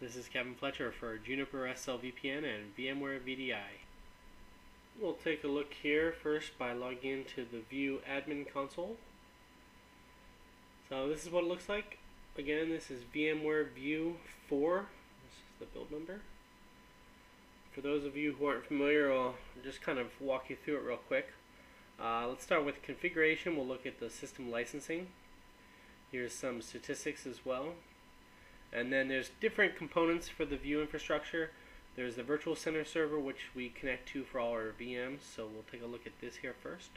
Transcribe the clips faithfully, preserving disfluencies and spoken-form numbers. This is Kevin Fletcher for Juniper S S L V P N and VMware V D I. We'll take a look here first by logging into the View admin console. So this is what it looks like. Again, this is VMware View four. This is the build number. For those of you who aren't familiar, I'll just kind of walk you through it real quick. Uh, let's start with configuration. We'll look at the system licensing. Here's some statistics as well. And then there's different components for the View infrastructure. There's the Virtual Center server, which we connect to for all our V Ms, so we'll take a look at this here first.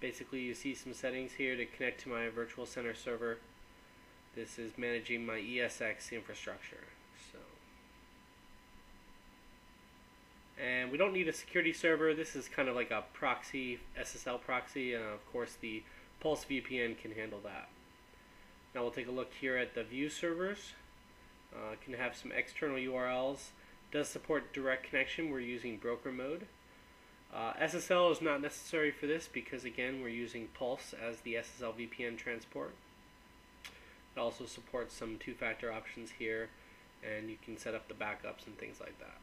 Basically, you see some settings here to connect to my Virtual Center server. This is managing my E S X infrastructure. So, and we don't need a security server. This is kind of like a proxy, S S L proxy, and of course the Pulse V P N can handle that. Now we'll take a look here at the View servers. Uh, can have some external U R Ls. Does support direct connection. We're using broker mode. Uh, S S L is not necessary for this because, again, we're using Pulse as the S S L V P N transport. It also supports some two-factor options here, and you can set up the backups and things like that.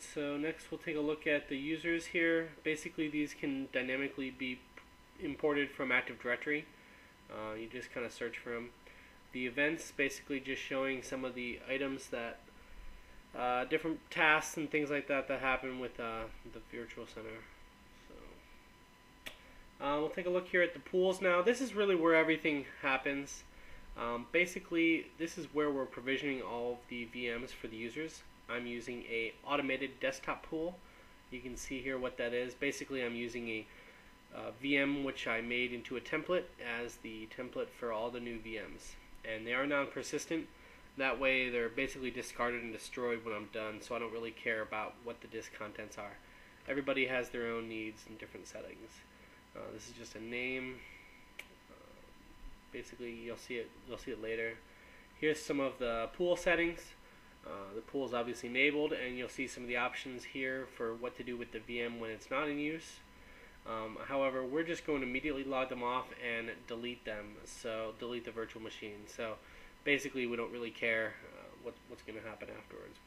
So next we'll take a look at the users here. Basically, these can dynamically be imported from Active Directory. Uh, you just kind of search for them. The events basically just showing some of the items that uh, different tasks and things like that that happen with uh, the Virtual Center. So uh, we'll take a look here at the pools now. This is really where everything happens. Um, basically, this is where we're provisioning all of the V Ms for the users. I'm using a automated desktop pool. You can see here what that is. Basically, I'm using a uh, V M which I made into a template as the template for all the new V Ms. And they are non-persistent. That way they're basically discarded and destroyed when I'm done, so I don't really care about what the disk contents are. Everybody has their own needs and different settings. Uh, this is just a name. Uh, basically, you'll see it, you'll see it later. Here's some of the pool settings. Uh, the pool is obviously enabled, and you'll see some of the options here for what to do with the V M when it's not in use. Um, however, we're just going to immediately log them off and delete them, so delete the virtual machine. So basically, we don't really care uh, what, what's going to happen afterwards.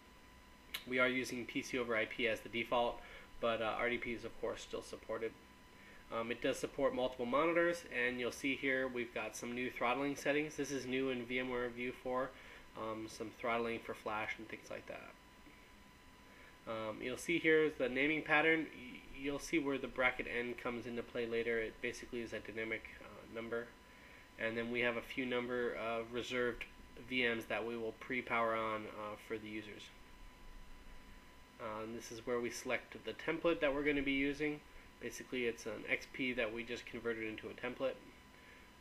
We are using P C over I P as the default, but uh, R D P is, of course, still supported. Um, it does support multiple monitors, and you'll see here we've got some new throttling settings. This is new in VMware View four. Um, some throttling for flash and things like that. Um, you'll see here the naming pattern. You'll see where the bracket N comes into play later. It basically is a dynamic uh, number. And then we have a few number of reserved V Ms that we will pre-power on uh, for the users. Um, this is where we select the template that we're going to be using. Basically, it's an X P that we just converted into a template.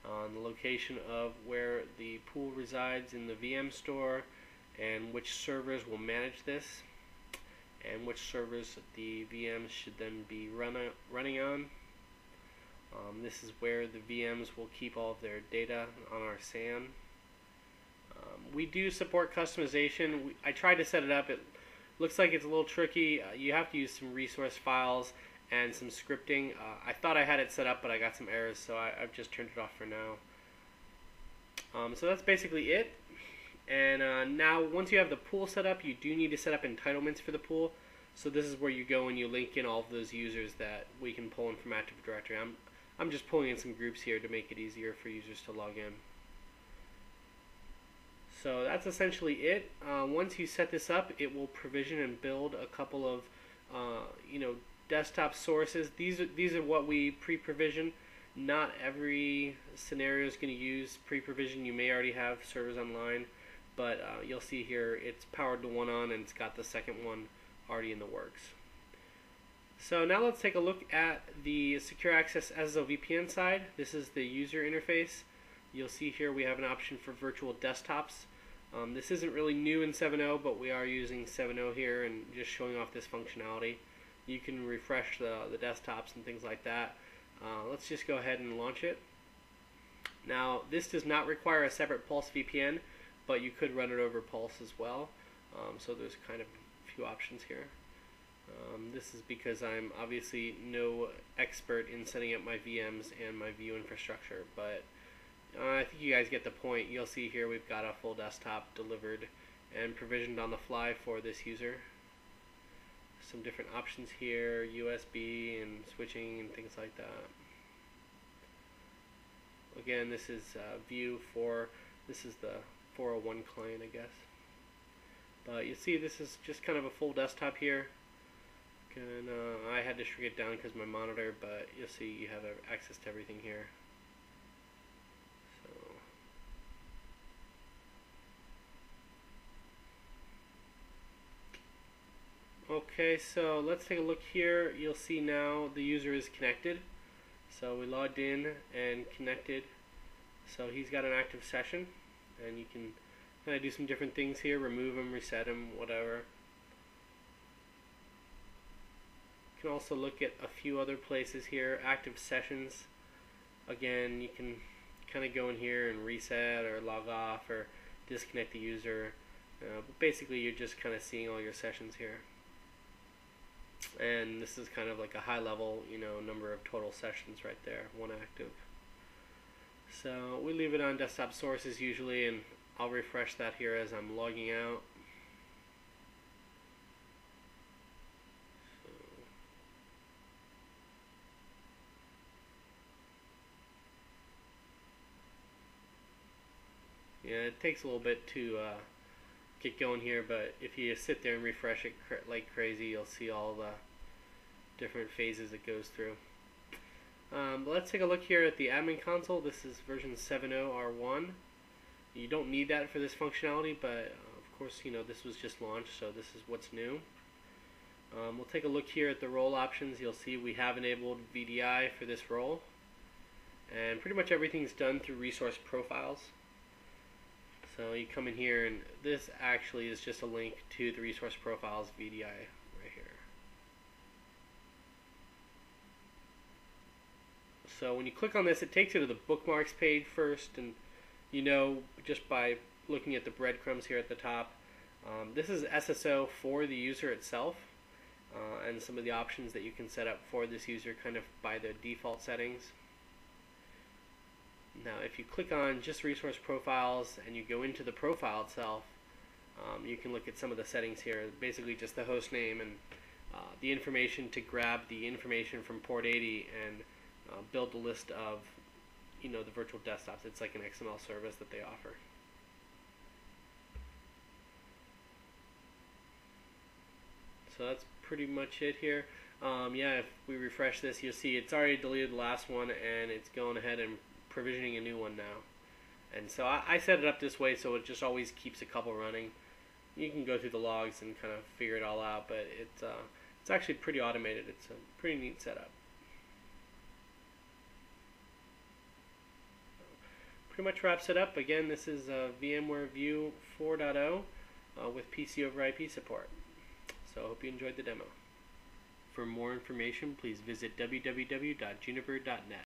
On the location of where the pool resides in the V M store, and which servers will manage this, and which servers the V Ms should then be run, running on. Um, this is where the V Ms will keep all of their data on our S A N. Um, we do support customization. We, I tried to set it up. It looks like it's a little tricky. Uh, you have to use some resource files and some scripting. Uh, I thought I had it set up, but I got some errors, so I, I've just turned it off for now. Um, so that's basically it. And uh, now, once you have the pool set up, you do need to set up entitlements for the pool. So this is where you go and you link in all of those users that we can pull in from Active Directory. I'm, I'm just pulling in some groups here to make it easier for users to log in. So that's essentially it. Uh, once you set this up, it will provision and build a couple of, uh, you know, desktop sources. These are, these are what we pre-provision. Not every scenario is going to use pre-provision. You may already have servers online, but uh, you'll see here it's powered the one on and it's got the second one already in the works. So now let's take a look at the Secure Access S S L V P N side. This is the user interface. You'll see here we have an option for virtual desktops. Um, this isn't really new in seven point oh, but we are using seven point oh here and just showing off this functionality. You can refresh the, the desktops and things like that. Uh, let's just go ahead and launch it. Now, this does not require a separate Pulse V P N, but you could run it over Pulse as well. Um, so there's kind of a few options here. Um, this is because I'm obviously no expert in setting up my V Ms and my view infrastructure, but uh, I think you guys get the point. You'll see here we've got a full desktop delivered and provisioned on the fly for this user. Some different options here, U S B and switching and things like that. Again, this is uh, view for, this is the four oh one client, I guess. But you see this is just kind of a full desktop here. And, uh, I had to shrink it down because my monitor, but you'll see you have access to everything here. So, okay, so let's take a look here. You'll see now the user is connected. So we logged in and connected. So he's got an active session, and you can kind of do some different things here, remove him, reset him, whatever. You can also look at a few other places here. Active sessions. Again, you can kind of go in here and reset or log off or disconnect the user. Uh, but basically, you're just kind of seeing all your sessions here. And this is kind of like a high level, you know, number of total sessions right there, one active. So we leave it on desktop sources usually, and I'll refresh that here as I'm logging out. Yeah, it takes a little bit to uh, get going here, but if you sit there and refresh it cr like crazy, you'll see all the different phases it goes through. Um, but let's take a look here at the admin console. This is version seven oh R one. You don't need that for this functionality, but of course, you know, this was just launched, so this is what's new. Um, we'll take a look here at the role options. You'll see we have enabled V D I for this role, and pretty much everything's done through resource profiles. So you come in here, and this actually is just a link to the resource profiles V D I right here. So when you click on this, it takes you to the bookmarks page first, and you know, just by looking at the breadcrumbs here at the top, um, this is S S O for the user itself, uh, and some of the options that you can set up for this user kind of by the default settings. Now, if you click on just resource profiles and you go into the profile itself, um, you can look at some of the settings here, basically just the host name and uh, the information to grab the information from port eighty and uh, build a list of, you know, the virtual desktops. It's like an X M L service that they offer. So that's pretty much it here. Um, yeah, if we refresh this, you'll see it's already deleted the last one, and it's going ahead and provisioning a new one now. And so I, I set it up this way so it just always keeps a couple running. You can go through the logs and kind of figure it all out, but it's uh, it's actually pretty automated. It's a pretty neat setup. Pretty much wraps it up. Again, this is uh, VMware View four point oh uh, with P C over I P support. So I hope you enjoyed the demo. For more information, please visit w w w dot juniper dot net.